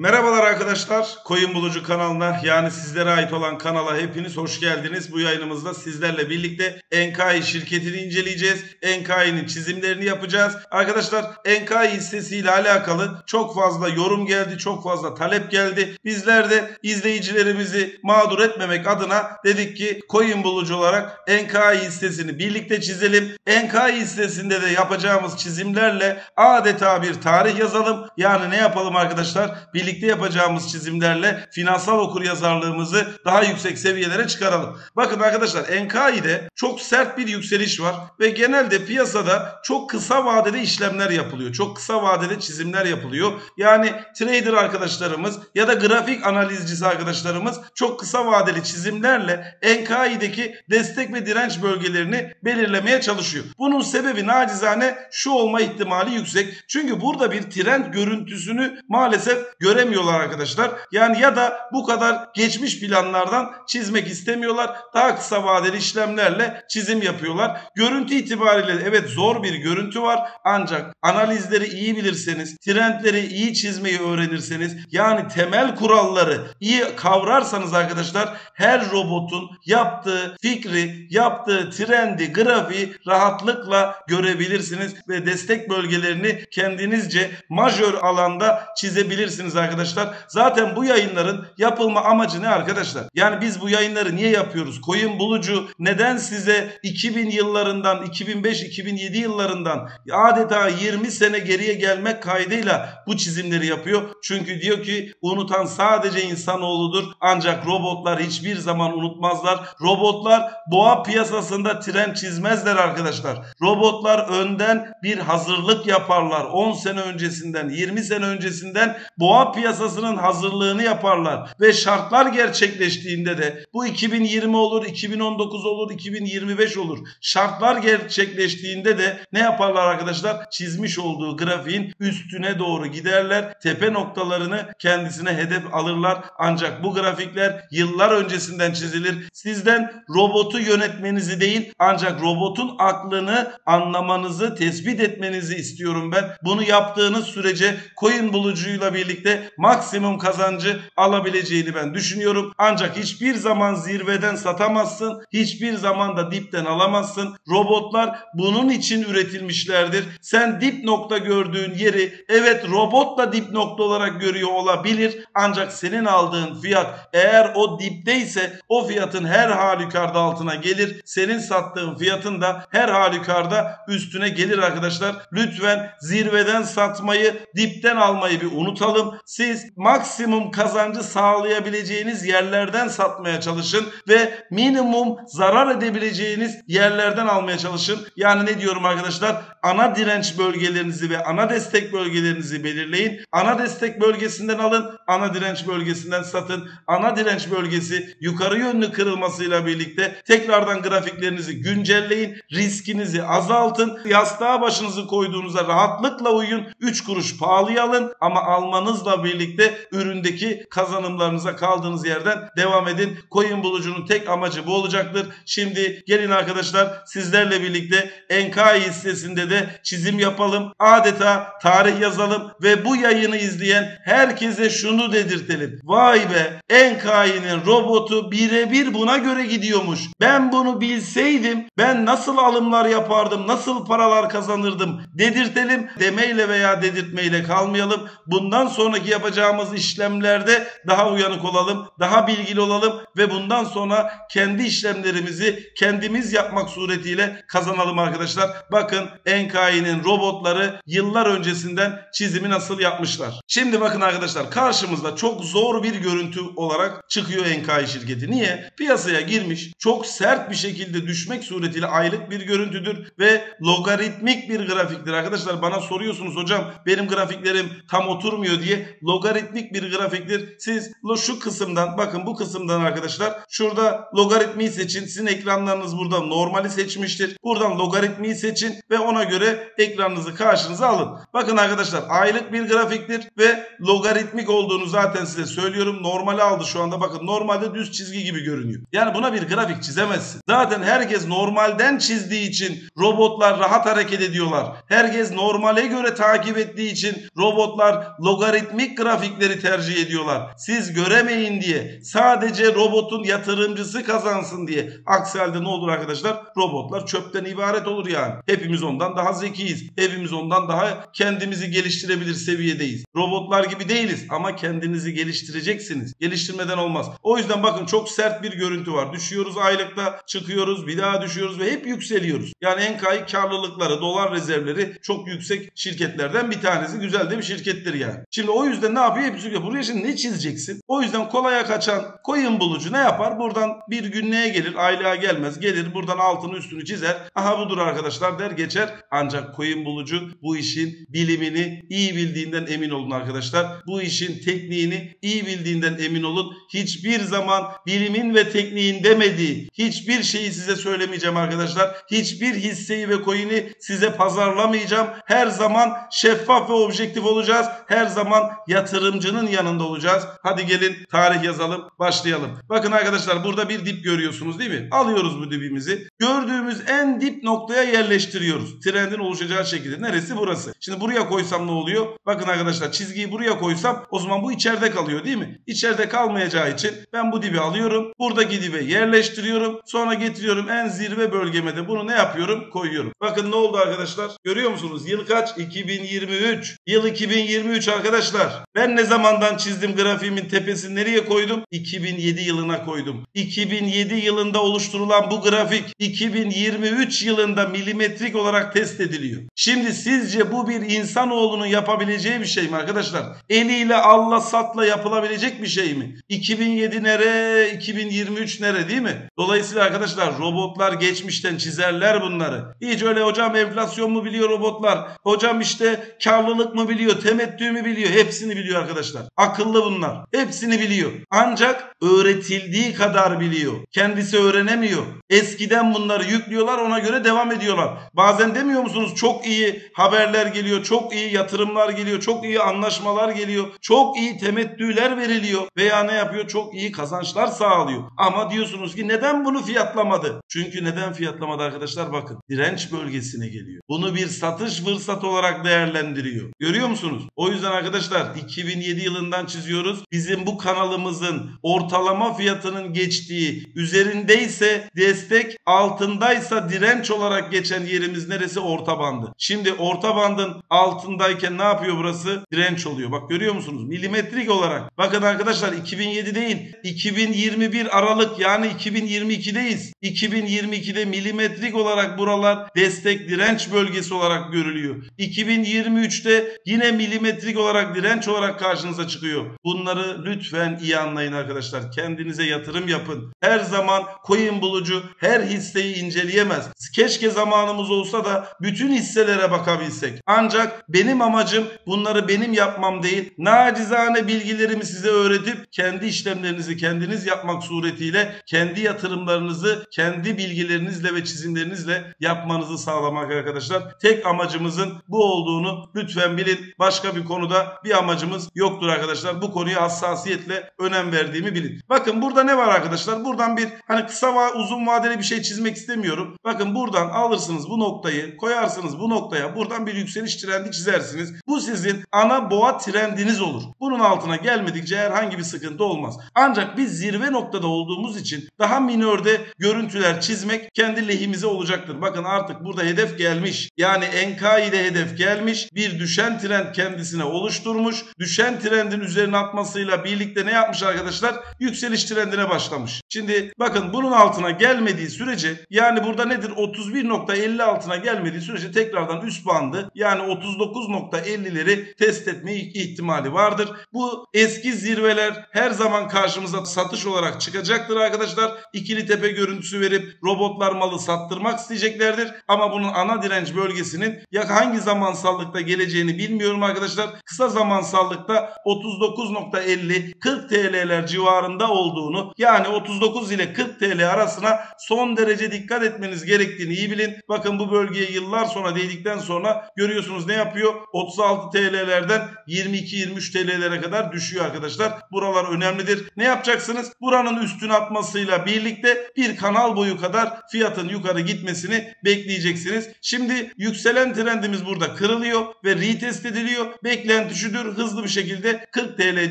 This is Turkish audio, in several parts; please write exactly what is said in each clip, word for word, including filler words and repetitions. Merhabalar arkadaşlar, Koyun Bulucu kanalına yani sizlere ait olan kanala hepiniz hoş geldiniz. Bu yayınımızda sizlerle birlikte ENKA şirketini inceleyeceğiz. ENKA'nın çizimlerini yapacağız. Arkadaşlar ENKA hissesiyle alakalı çok fazla yorum geldi, çok fazla talep geldi. Bizler de izleyicilerimizi mağdur etmemek adına dedik ki Koyun Bulucu olarak ENKA hissesini birlikte çizelim. ENKA hissesinde de yapacağımız çizimlerle adeta bir tarih yazalım. Yani ne yapalım arkadaşlar? Birlikte Birlikte yapacağımız çizimlerle finansal okuryazarlığımızı daha yüksek seviyelere çıkaralım. Bakın arkadaşlar ENKA'de çok sert bir yükseliş var ve genelde piyasada çok kısa vadede işlemler yapılıyor. Çok kısa vadede çizimler yapılıyor. Yani trader arkadaşlarımız ya da grafik analizcisi arkadaşlarımız çok kısa vadeli çizimlerle ENKA'deki destek ve direnç bölgelerini belirlemeye çalışıyor. Bunun sebebi nacizane şu olma ihtimali yüksek. Çünkü burada bir trend görüntüsünü maalesef göremiyoruz. Göremiyorlar arkadaşlar. Yani ya da bu kadar geçmiş planlardan çizmek istemiyorlar. Daha kısa vadeli işlemlerle çizim yapıyorlar. Görüntü itibariyle evet zor bir görüntü var. Ancak analizleri iyi bilirseniz, trendleri iyi çizmeyi öğrenirseniz, yani temel kuralları iyi kavrarsanız arkadaşlar her robotun yaptığı fikri, yaptığı trendi, grafiği rahatlıkla görebilirsiniz ve destek bölgelerini kendinizce majör alanda çizebilirsiniz arkadaşlar. Zaten bu yayınların yapılma amacı ne arkadaşlar? Yani biz bu yayınları niye yapıyoruz? Koyun Bulucu neden size iki bin yıllarından, iki bin beş iki bin yedi yıllarından adeta yirmi sene geriye gelmek kaydıyla bu çizimleri yapıyor? Çünkü diyor ki unutan sadece insanoğludur. Ancak robotlar hiçbir zaman unutmazlar. Robotlar boğa piyasasında trend çizmezler arkadaşlar. Robotlar önden bir hazırlık yaparlar. on sene öncesinden, yirmi sene öncesinden boğa piyasasının hazırlığını yaparlar ve şartlar gerçekleştiğinde de bu iki bin yirmi olur, iki bin on dokuz olur, iki bin yirmi beş olur. Şartlar gerçekleştiğinde de ne yaparlar arkadaşlar? Çizmiş olduğu grafiğin üstüne doğru giderler. Tepe noktalarını kendisine hedef alırlar. Ancak bu grafikler yıllar öncesinden çizilir. Sizden robotu yönetmenizi değil, ancak robotun aklını anlamanızı, tespit etmenizi istiyorum ben. Bunu yaptığınız sürece Koyun Bulucu'yla birlikte maksimum kazancı alabileceğini ben düşünüyorum. Ancak hiçbir zaman zirveden satamazsın. Hiçbir zaman da dipten alamazsın. Robotlar bunun için üretilmişlerdir. Sen dip nokta gördüğün yeri evet robot da dip nokta olarak görüyor olabilir. Ancak senin aldığın fiyat eğer o dipteyse o fiyatın her halükarda altına gelir. Senin sattığın fiyatın da her halükarda üstüne gelir arkadaşlar. Lütfen zirveden satmayı, dipten almayı bir unutalım. Siz maksimum kazancı sağlayabileceğiniz yerlerden satmaya çalışın ve minimum zarar edebileceğiniz yerlerden almaya çalışın. Yani ne diyorum arkadaşlar? Ana direnç bölgelerinizi ve ana destek bölgelerinizi belirleyin. Ana destek bölgesinden alın, ana direnç bölgesinden satın. Ana direnç bölgesi yukarı yönlü kırılmasıyla birlikte tekrardan grafiklerinizi güncelleyin, riskinizi azaltın. Yastığa başınızı koyduğunuzda rahatlıkla uyun, üç kuruş pahalıya alın ama almanızla birlikte üründeki kazanımlarınıza kaldığınız yerden devam edin. Koyun Bulucu'nun tek amacı bu olacaktır. Şimdi gelin arkadaşlar sizlerle birlikte ENKA hissesinde de çizim yapalım. Adeta tarih yazalım ve bu yayını izleyen herkese şunu dedirtelim. Vay be, ENKA'nın robotu birebir buna göre gidiyormuş. Ben bunu bilseydim ben nasıl alımlar yapardım, nasıl paralar kazanırdım dedirtelim. Demeyle veya dedirtmeyle kalmayalım. Bundan sonra yapacağımız işlemlerde daha uyanık olalım, daha bilgili olalım ve bundan sonra kendi işlemlerimizi kendimiz yapmak suretiyle kazanalım arkadaşlar. Bakın ENKA'nın robotları yıllar öncesinden çizimi nasıl yapmışlar. Şimdi bakın arkadaşlar karşımızda çok zor bir görüntü olarak çıkıyor ENKA şirketi. Niye? Piyasaya girmiş, çok sert bir şekilde düşmek suretiyle aylık bir görüntüdür ve logaritmik bir grafiktir. Arkadaşlar bana soruyorsunuz hocam benim grafiklerim tam oturmuyor diye. Logaritmik bir grafiktir. Siz şu kısımdan bakın bu kısımdan arkadaşlar şurada logaritmiyi seçin. Sizin ekranlarınız burada normali seçmiştir. Buradan logaritmiyi seçin ve ona göre ekranınızı karşınıza alın. Bakın arkadaşlar aylık bir grafiktir ve logaritmik olduğunu zaten size söylüyorum. Normali aldı şu anda. Bakın normalde düz çizgi gibi görünüyor. Yani buna bir grafik çizemezsin. Zaten herkes normalden çizdiği için robotlar rahat hareket ediyorlar. Herkes normale göre takip ettiği için robotlar logaritmik grafikleri tercih ediyorlar. Siz göremeyin diye, sadece robotun yatırımcısı kazansın diye. Aksi halde ne olur arkadaşlar? Robotlar çöpten ibaret olur yani. Hepimiz ondan daha zekiyiz. Hepimiz ondan daha kendimizi geliştirebilir seviyedeyiz. Robotlar gibi değiliz ama kendinizi geliştireceksiniz. Geliştirmeden olmaz. O yüzden bakın çok sert bir görüntü var. Düşüyoruz aylıkta, çıkıyoruz, bir daha düşüyoruz ve hep yükseliyoruz. Yani ENKA'yı karlılıkları, dolar rezervleri çok yüksek şirketlerden bir tanesi. Güzel değil mi? Şirkettir yani. Şimdi o yüzden ne yapıyor? Hepsi buraya şimdi ne çizeceksin? O yüzden kolaya kaçan Koyun Bulucu ne yapar? Buradan bir günlüğe gelir, aylığa gelmez. Gelir buradan altını üstünü çizer. Aha budur arkadaşlar der geçer. Ancak Koyun Bulucu bu işin bilimini iyi bildiğinden emin olun arkadaşlar. Bu işin tekniğini iyi bildiğinden emin olun. Hiçbir zaman bilimin ve tekniğin demediği hiçbir şeyi size söylemeyeceğim arkadaşlar. Hiçbir hisseyi ve coin'i size pazarlamayacağım. Her zaman şeffaf ve objektif olacağız. Her zaman yatırımcının yanında olacağız. Hadi gelin tarih yazalım, başlayalım. Bakın arkadaşlar burada bir dip görüyorsunuz değil mi? Alıyoruz bu dibimizi. Gördüğümüz en dip noktaya yerleştiriyoruz. Trendin oluşacağı şekilde. Neresi? Burası. Şimdi buraya koysam ne oluyor? Bakın arkadaşlar çizgiyi buraya koysam o zaman bu içeride kalıyor değil mi? İçeride kalmayacağı için ben bu dibi alıyorum. Buradaki dibe yerleştiriyorum. Sonra getiriyorum en zirve bölgeme de bunu ne yapıyorum? Koyuyorum. Bakın ne oldu arkadaşlar? Görüyor musunuz? Yıl kaç? iki bin yirmi üç. Yıl iki bin yirmi üç arkadaşlar. Ben ne zamandan çizdim grafiğimin tepesini nereye koydum? iki bin yedi yılına koydum. iki bin yedi yılında oluşturulan bu grafik iki bin yirmi üç yılında milimetrik olarak test ediliyor. Şimdi sizce bu bir insanoğlunun yapabileceği bir şey mi arkadaşlar? Eliyle alla satla yapılabilecek bir şey mi? iki bin yedi nere? iki bin yirmi üç nere değil mi? Dolayısıyla arkadaşlar robotlar geçmişten çizerler bunları. Hiç öyle hocam enflasyon mu biliyor robotlar? Hocam işte karlılık mı biliyor? Temettü mü biliyor? Hepsini biliyor arkadaşlar. Akıllı bunlar. Hepsini biliyor. Ancak öğretildiği kadar biliyor. Kendisi öğrenemiyor. Eskiden bunları yüklüyorlar, ona göre devam ediyorlar. Bazen demiyor musunuz? Çok iyi haberler geliyor. Çok iyi yatırımlar geliyor. Çok iyi anlaşmalar geliyor. Çok iyi temettüler veriliyor. Veya ne yapıyor? Çok iyi kazançlar sağlıyor. Ama diyorsunuz ki neden bunu fiyatlamadı? Çünkü neden fiyatlamadı arkadaşlar? Bakın direnç bölgesine geliyor. Bunu bir satış fırsatı olarak değerlendiriyor. Görüyor musunuz? O yüzden arkadaşlar iki bin yedi yılından çiziyoruz. Bizim bu kanalımızın ortalama fiyatının geçtiği üzerindeyse destek, altındaysa direnç olarak geçen yerimiz neresi? Orta bandı. Şimdi orta bandın altındayken ne yapıyor burası? Direnç oluyor. Bak görüyor musunuz? Milimetrik olarak. Bakın arkadaşlar iki bin yedi değil. iki bin yirmi bir Aralık yani iki bin yirmi iki'deyiz. iki bin yirmi iki'de milimetrik olarak buralar destek direnç bölgesi olarak görülüyor. iki bin yirmi üç'te yine milimetrik olarak direnç olarak karşınıza çıkıyor. Bunları lütfen iyi anlayın arkadaşlar. Kendinize yatırım yapın. Her zaman Koyun Bulucu her hisseyi inceleyemez. Keşke zamanımız olsa da bütün hisselere bakabilsek. Ancak benim amacım bunları benim yapmam değil. Nacizane bilgilerimi size öğretip kendi işlemlerinizi kendiniz yapmak suretiyle kendi yatırımlarınızı kendi bilgilerinizle ve çizimlerinizle yapmanızı sağlamak arkadaşlar. Tek amacımızın bu olduğunu lütfen bilin. Başka bir konuda bir amacımız yoktur arkadaşlar. Bu konuya hassasiyetle önem verdiğimi bilin. Bakın burada ne var arkadaşlar? Buradan bir hani kısa ve uzun vadeli bir şey çizmek istemiyorum. Bakın buradan alırsınız bu noktayı, koyarsınız bu noktaya. Buradan bir yükseliş trendi çizersiniz. Bu sizin ana boğa trendiniz olur. Bunun altına gelmedikçe herhangi bir sıkıntı olmaz. Ancak biz zirve noktada olduğumuz için daha minörde görüntüler çizmek kendi lehimize olacaktır. Bakın artık burada hedef gelmiş. Yani ENKA ile hedef gelmiş. Bir düşen trend kendisine oluşturmuş. Düşen trendin üzerine atmasıyla birlikte ne yapmış arkadaşlar? Yükseliş trendine başlamış. Şimdi bakın bunun altına gelmediği sürece yani burada nedir? otuz bir nokta elli altına gelmediği sürece tekrardan üst bandı yani otuz dokuz nokta elli'leri test etme ihtimali vardır. Bu eski zirveler her zaman karşımıza satış olarak çıkacaktır arkadaşlar. İkili tepe görüntüsü verip robotlar malı sattırmak isteyeceklerdir. Ama bunun ana direnç bölgesinin ya hangi zamansallıkta geleceğini bilmiyorum arkadaşlar. Kısa zamansallıkta otuz dokuz nokta elli kırk TL'ler civarında olduğunu yani otuz dokuz ile kırk TL arasına son derece dikkat etmeniz gerektiğini iyi bilin. Bakın bu bölgeye yıllar sonra değdikten sonra görüyorsunuz ne yapıyor? 36 on altı TL'lerden yirmi iki yirmi üç TL'lere kadar düşüyor arkadaşlar. Buralar önemlidir. Ne yapacaksınız? Buranın üstüne atmasıyla birlikte bir kanal boyu kadar fiyatın yukarı gitmesini bekleyeceksiniz. Şimdi yükselen trendimiz burada kırılıyor ve retest ediliyor. Beklenti şudur, hızlı bir şekilde kırk TL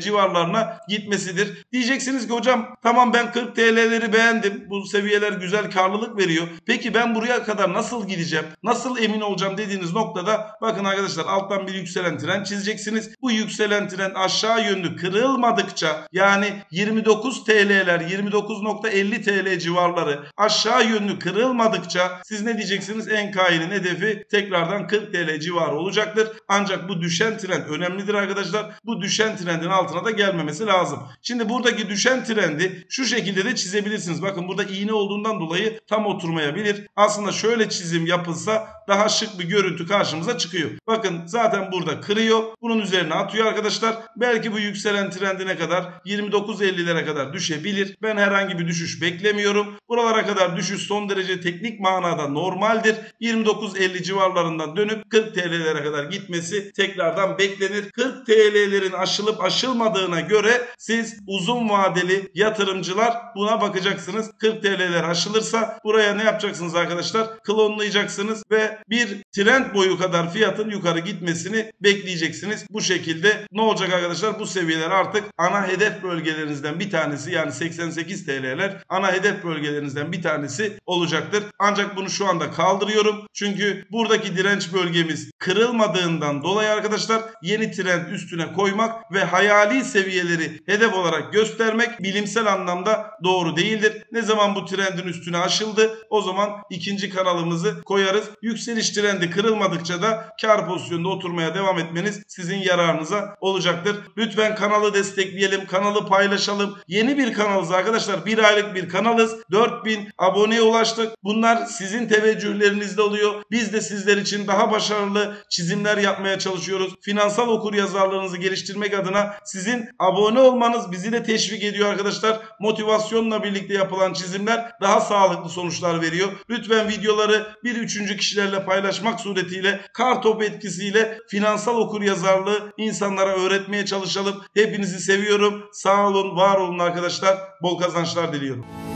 civarlarına gitmesidir. Diyeceksiniz ki hocam tamam ben kırk TL'leri beğendim. Bu seviyeler güzel karlılık veriyor. Peki ben buraya kadar nasıl gideceğim? Nasıl emin olacağım dediğiniz noktada bakın arkadaşlar alttan bir yükselen trend çizeceksiniz. Bu yükselen trend aşağı yönlü kırılmadıkça yani yirmi dokuz TL'ler yirmi dokuz nokta elli TL civarları aşağı yönlü kırılmadıkça siz ne diyeceksiniz? ENKA'nın hedefi tekrardan kırk TL civarı olacaktır. Ancak bu düşen trend önemlidir arkadaşlar. Bu düşen trendin altına da gelmemesi lazım. Şimdi buradaki düşen trendi şu şekilde de çizebilirsiniz. Bakın burada iğne olduğundan dolayı tam oturmayabilir. Aslında şöyle çizim yapılsa daha şık bir görüntü karşımıza çıkıyor. Bakın zaten burada kırıyor. Bunun üzerine atıyor arkadaşlar. Belki bu yükselen trendine kadar yirmi dokuz elli'lere kadar düşebilir. Ben herhangi bir düşüş beklemiyorum. Buralara kadar düşüş son derece teknik manada normaldir. yirmi dokuz elli civarlarından dönüp kırk TL'lere kadar gitmesi tekrardan beklenir. kırk TL'lerin aşılıp aşılmadığına göre siz uzun vadeli yatırımcılar buna bakacaksınız. kırk TL'ler aşılırsa buraya ne yapacaksınız arkadaşlar? Klonlayacaksınız ve bir trend boyu kadar fiyatın yukarı gitmesini bekleyeceksiniz. Bu şekilde ne olacak arkadaşlar? Bu seviyeler artık ana hedef bölgelerinizden bir tanesi yani seksen sekiz TL'ler ana hedef bölgelerinizden bir tanesi olacaktır. Ancak bunu şu anda kaldırıyorum. Çünkü buradaki direnç bölgemiz kırılmadığından dolayı arkadaşlar yeni trend üstüne koymak ve hayali seviyeleri hedef olarak göstermek bilimsel anlamda doğru değildir. Ne zaman bu trendin üstüne aşıldı o zaman ikinci kanalımızı koyarız. Yükseliş trendi kırılmadıkça da kar pozisyonda oturmaya devam etmeniz sizin yararınıza olacaktır. Lütfen kanalı destekleyelim, kanalı paylaşalım. Yeni bir kanalız arkadaşlar. Bir aylık bir kanalız. dört bin aboneye ulaştık. Bunlar sizin teveccühlerinizde oluyor. Biz de sizler için daha başarılı çizimler yapmaya çalışıyoruz. Finansal okuryazarlığınızı geliştirmek adına sizin abone olmanız bizi de teşvik ediyor arkadaşlar. Motivasyonla birlikte yapılan çizimler daha sağlıklı sonuçlar veriyor. Lütfen videoları bir üçüncü kişilerle paylaşmak suretiyle kartop etkisiyle finansal okuryazarlığı insanlara öğretmeye çalışalım. Hepinizi seviyorum. Sağ olun, var olun arkadaşlar. Bol kazançlar diliyorum.